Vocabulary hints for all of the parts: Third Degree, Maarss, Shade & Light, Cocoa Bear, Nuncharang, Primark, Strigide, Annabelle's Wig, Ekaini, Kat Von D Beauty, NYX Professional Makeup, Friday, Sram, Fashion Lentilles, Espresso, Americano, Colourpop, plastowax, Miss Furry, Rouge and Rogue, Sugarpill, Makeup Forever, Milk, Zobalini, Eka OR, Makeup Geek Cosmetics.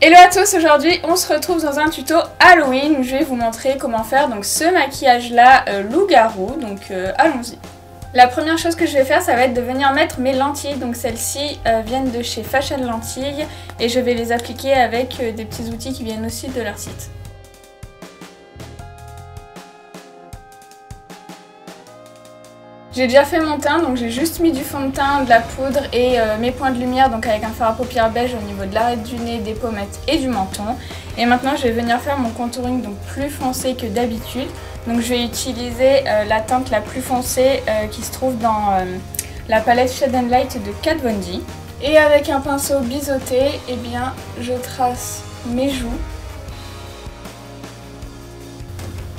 Hello à tous, aujourd'hui on se retrouve dans un tuto Halloween où je vais vous montrer comment faire donc ce maquillage là loup-garou, donc allons-y. La première chose que je vais faire, ça va être de venir mettre mes lentilles, donc celles-ci viennent de chez Fashion Lentilles et je vais les appliquer avec des petits outils qui viennent aussi de leur site. J'ai déjà fait mon teint, donc j'ai juste mis du fond de teint, de la poudre et mes points de lumière, donc avec un fard à paupières beige au niveau de l'arête du nez, des pommettes et du menton. Et maintenant je vais venir faire mon contouring donc plus foncé que d'habitude. Donc je vais utiliser la teinte la plus foncée qui se trouve dans la palette Shade and Light de Kat Von D. Et avec un pinceau biseauté, eh bien, je trace mes joues,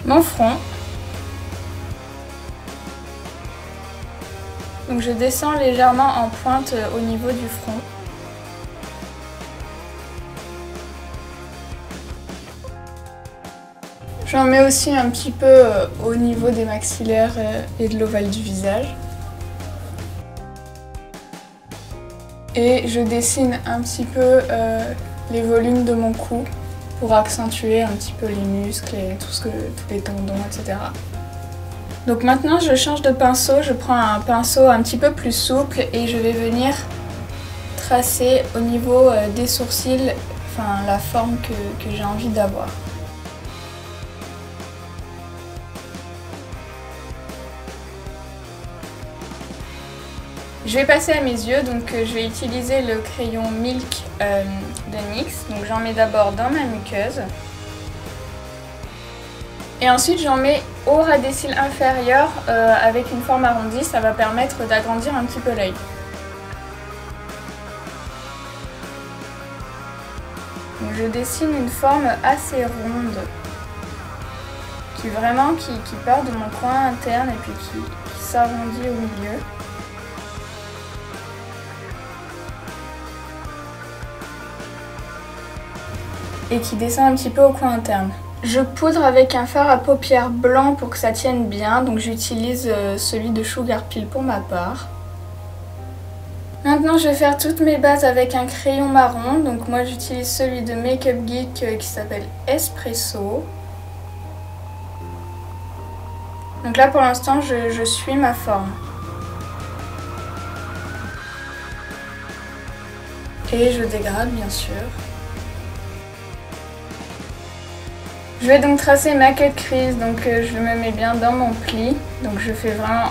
mon front. Donc je descends légèrement en pointe au niveau du front. J'en mets aussi un petit peu au niveau des maxillaires et de l'ovale du visage. Et je dessine un petit peu les volumes de mon cou pour accentuer un petit peu les muscles et tous les tendons, etc. Donc maintenant je change de pinceau, je prends un pinceau un petit peu plus souple et je vais venir tracer au niveau des sourcils, enfin la forme que j'ai envie d'avoir. Je vais passer à mes yeux, donc je vais utiliser le crayon Milk de NYX, donc j'en mets d'abord dans ma muqueuse. Et ensuite j'en mets au ras des cils inférieurs avec une forme arrondie, ça va permettre d'agrandir un petit peu l'œil. Je dessine une forme assez ronde, qui part de mon coin interne et puis qui s'arrondit au milieu. Et qui descend un petit peu au coin interne. Je poudre avec un fard à paupières blanc pour que ça tienne bien, donc j'utilise celui de Sugarpill pour ma part. Maintenant je vais faire toutes mes bases avec un crayon marron, donc moi j'utilise celui de Makeup Geek qui s'appelle Espresso. Donc là pour l'instant je suis ma forme. Et je dégrade bien sûr. Je vais donc tracer ma queue de crise, donc je me mets bien dans mon pli. Donc je fais vraiment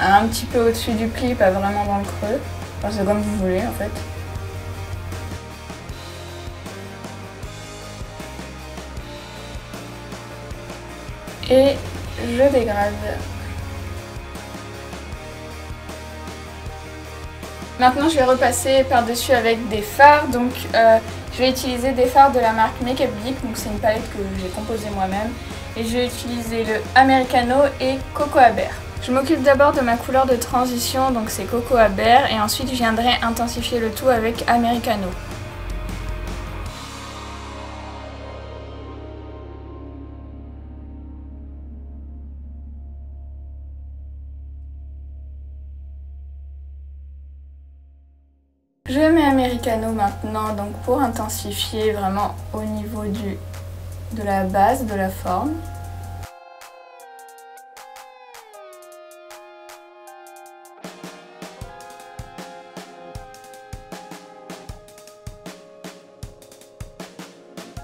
un petit peu au-dessus du pli, pas vraiment dans le creux. Enfin, c'est comme vous voulez en fait. Et je dégrade. Maintenant je vais repasser par-dessus avec des fards, donc je vais utiliser des fards de la marque Makeup Geek, donc c'est une palette que j'ai composée moi-même. Et je vais utiliser le Americano et Cocoa Bear. Je m'occupe d'abord de ma couleur de transition, donc c'est Cocoa Bear, et ensuite je viendrai intensifier le tout avec Americano. Je mets Americano maintenant donc pour intensifier vraiment au niveau de la base, de la forme.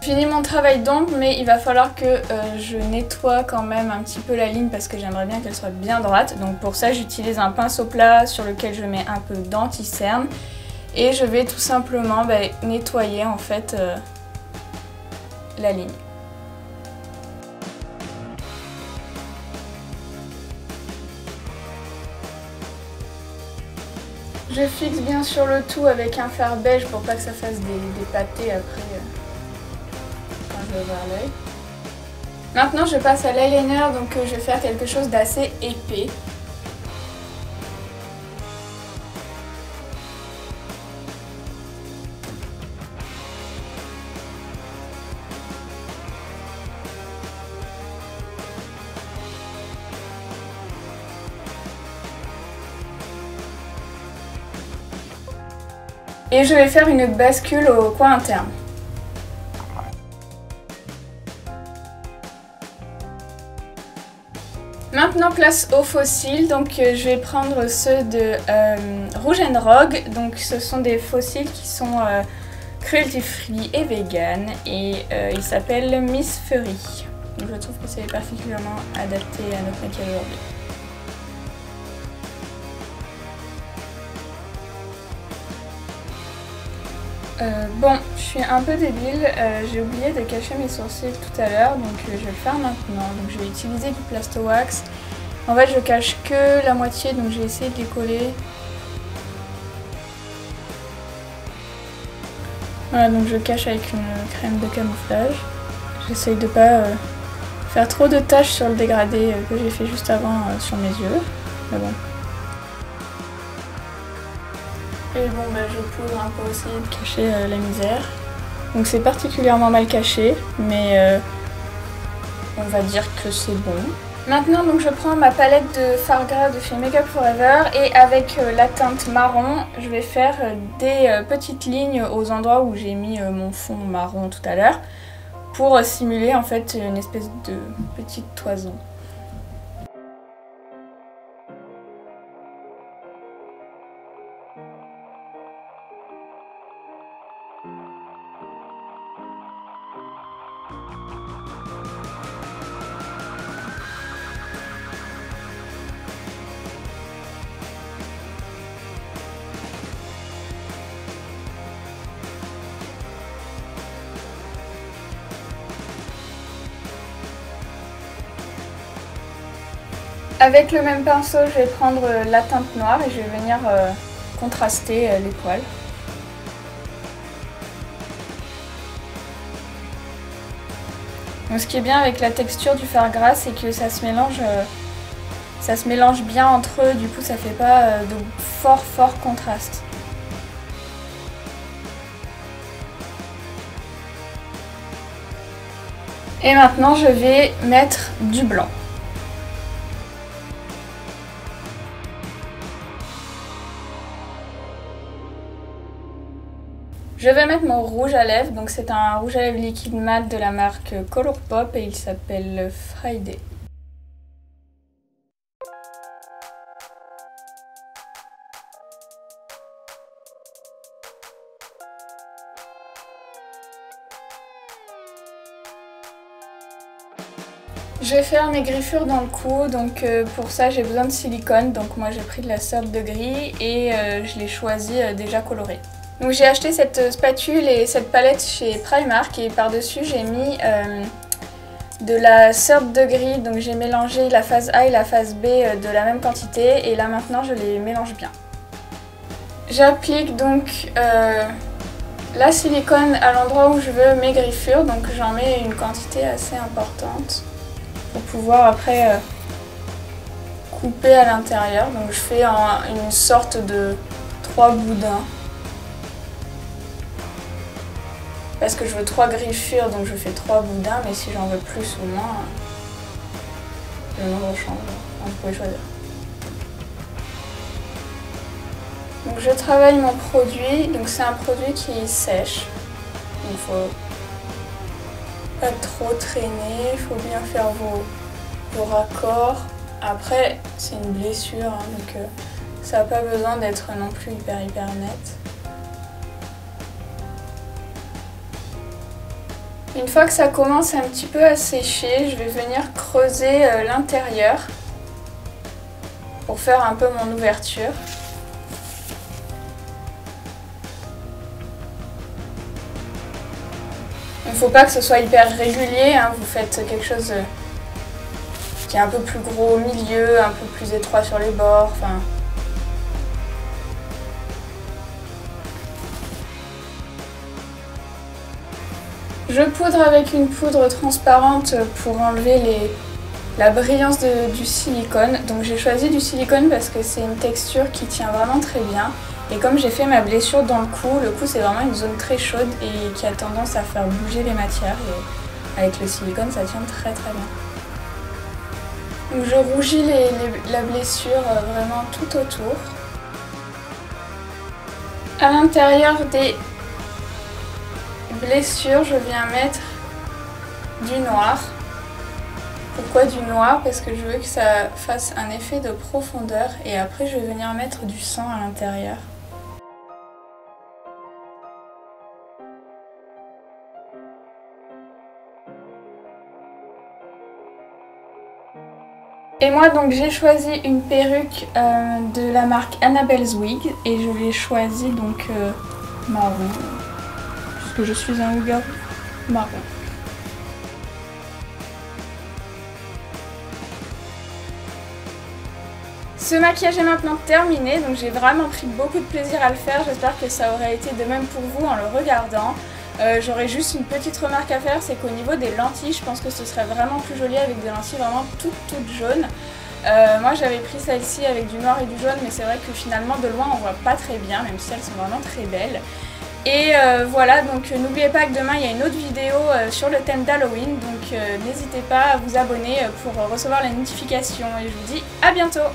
J'ai fini mon travail d'ombre, mais il va falloir que je nettoie quand même un petit peu la ligne parce que j'aimerais bien qu'elle soit bien droite. Donc pour ça j'utilise un pinceau plat sur lequel je mets un peu d'anti-cerne. Et je vais tout simplement nettoyer en fait la ligne. Je fixe bien sûr le tout avec un fer beige pour pas que ça fasse des pâtés après quand je vais voir l'œil. Maintenant je passe à l'eyeliner, donc je vais faire quelque chose d'assez épais. et je vais faire une bascule au coin interne. Maintenant place aux faux cils, donc je vais prendre ceux de Rouge and Rogue, donc ce sont des faux cils qui sont cruelty free et vegan et ils s'appellent Miss Furry. Donc je trouve que c'est particulièrement adapté à notre maquillage aujourd'hui. Bon, je suis un peu débile, j'ai oublié de cacher mes sourcils tout à l'heure, donc je vais le faire maintenant. Donc je vais utiliser du plastowax. En fait, je cache que la moitié, donc j'ai essayé de les coller. Voilà, donc je cache avec une crème de camouflage. J'essaye de pas faire trop de taches sur le dégradé que j'ai fait juste avant sur mes yeux, mais bon. Et bon, bah, je poudre un peu aussi de cacher la misère. Donc c'est particulièrement mal caché, mais on va dire que c'est bon. Maintenant, donc, je prends ma palette de fard gras de chez Makeup Forever et avec la teinte marron, je vais faire des petites lignes aux endroits où j'ai mis mon fond marron tout à l'heure pour simuler en fait une espèce de petite toison. Avec le même pinceau, je vais prendre la teinte noire et je vais venir contraster les poils. Donc, ce qui est bien avec la texture du fard gras, c'est que ça se mélange bien entre eux, du coup ça fait pas de fort contraste. Et maintenant je vais mettre du blanc. Je vais mettre mon rouge à lèvres, donc c'est un rouge à lèvres liquide mat de la marque Colourpop et il s'appelle Friday. Je vais faire mes griffures dans le cou, donc pour ça j'ai besoin de silicone, donc moi j'ai pris de la Third Degree et je l'ai choisi déjà colorée. Donc j'ai acheté cette spatule et cette palette chez Primark et par-dessus j'ai mis de la Third Degree, donc j'ai mélangé la phase A et la phase B de la même quantité et là maintenant je les mélange bien. J'applique donc la silicone à l'endroit où je veux mes griffures, donc j'en mets une quantité assez importante pour pouvoir après couper à l'intérieur. Donc je fais une sorte de 3 boudins. Parce que je veux 3 griffures, donc je fais 3 boudins, mais si j'en veux plus ou moins, le nombre change, on peut choisir. Donc je travaille mon produit, donc c'est un produit qui sèche, donc faut pas trop traîner, faut bien faire vos raccords. Après c'est une blessure, hein, donc ça n'a pas besoin d'être non plus hyper net. Une fois que ça commence un petit peu à sécher, je vais venir creuser l'intérieur pour faire un peu mon ouverture. Il ne faut pas que ce soit hyper régulier, hein, vous faites quelque chose qui est un peu plus gros au milieu, un peu plus étroit sur les bords, enfin... Je poudre avec une poudre transparente pour enlever la brillance du silicone. Donc j'ai choisi du silicone parce que c'est une texture qui tient vraiment très bien. Et comme j'ai fait ma blessure dans le cou c'est vraiment une zone très chaude et qui a tendance à faire bouger les matières. Et avec le silicone ça tient très bien. Donc je rougis la blessure vraiment tout autour. à l'intérieur des blessures, je viens mettre du noir. Pourquoi du noir? Parce que je veux que ça fasse un effet de profondeur, et après je vais venir mettre du sang à l'intérieur. Et moi donc j'ai choisi une perruque de la marque Annabelle's Wig, et je l'ai choisie donc marron, parce que je suis un houga marron. Ce maquillage est maintenant terminé, donc j'ai vraiment pris beaucoup de plaisir à le faire, j'espère que ça aurait été de même pour vous en le regardant. J'aurais juste une petite remarque à faire, c'est qu'au niveau des lentilles, je pense que ce serait vraiment plus joli avec des lentilles vraiment toutes jaunes. Moi j'avais pris celle-ci avec du noir et du jaune, mais c'est vrai que finalement de loin on voit pas très bien, même si elles sont vraiment très belles. Et voilà, donc n'oubliez pas que demain il y a une autre vidéo sur le thème d'Halloween, donc n'hésitez pas à vous abonner pour recevoir les notifications, et je vous dis à bientôt.